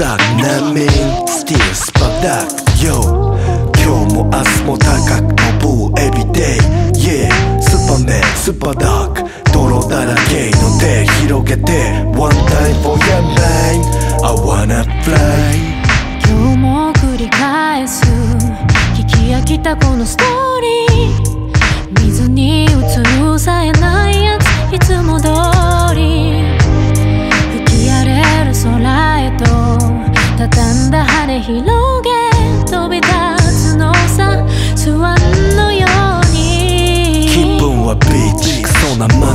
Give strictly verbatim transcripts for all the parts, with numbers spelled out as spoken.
ダー難民スティールスパダーよ今日も明日も高く飛ぶエビデイ Yeah スーパーメンスーパーダーク泥だらけの手広げて One time for your mind I wanna fly 今日も繰り返す聞き飽きたこのストーリー水に映るさえないやついつも通り吹き荒れる空へと畳んだ羽広げ飛び立つのさスワンのように気分はビーチクソなマ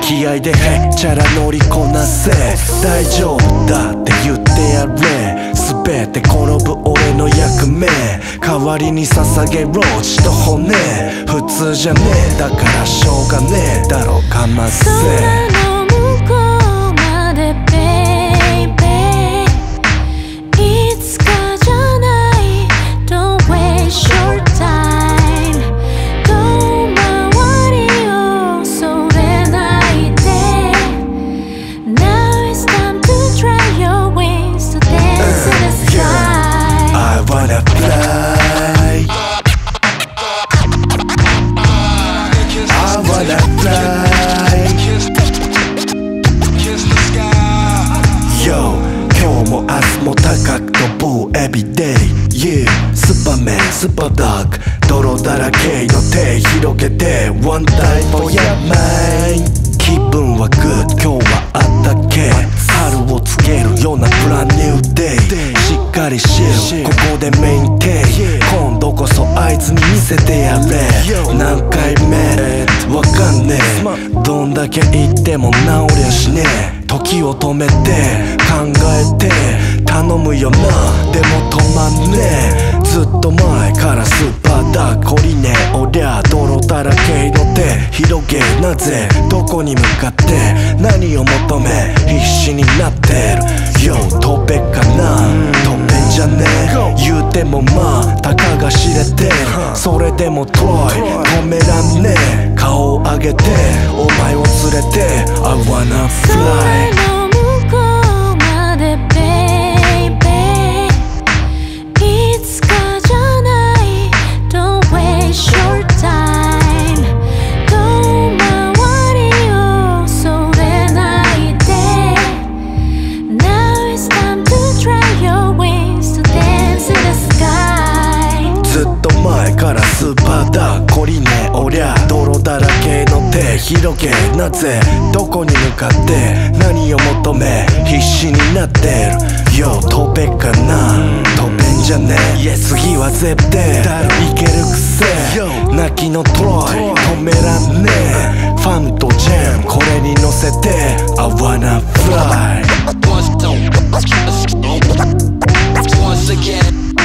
気合でへっちゃら乗りこなせ大丈夫だって言ってやれ全て転ぶ俺の役目代わりに捧げろ血と骨普通じゃねえだからしょうがねえだろかませ空の向こうまでベイベイいつかじゃない Don't waste your time 遠回りをそれないで Now it's time to try your wings to dance in the sky I wanna fly高く飛ぶエビデイ Yeah スーパーメンスーパーダーク泥だらけの手広げて One time for your mind 気分はグッド今日はあったけ春を告げるような Brand new day しっかりしようここでメインテイ今度こそあいつに見せてやれ何回目わかんねえどんだけ言っても治りゃしねえ時を止めて考えて頼むよなでも止まんねえずっと前からスーパーダーク懲りねえおりゃ泥だらけの手広げなぜどこに向かって何を求め必死になってるよ飛べかな飛べんじゃねえ言うてもまあたかが知れてそれでもトライ止めらんねえ顔を上げてお前を連れて I wanna flyスーパーだ懲りねおりゃ泥だらけの手広げなぜどこに向かって何を求め必死になってるよ飛べかな飛べんじゃねえ次は絶対いけるくせ泣きのトライ止めらんねえファンとジェムこれに乗せて I wanna fly Once again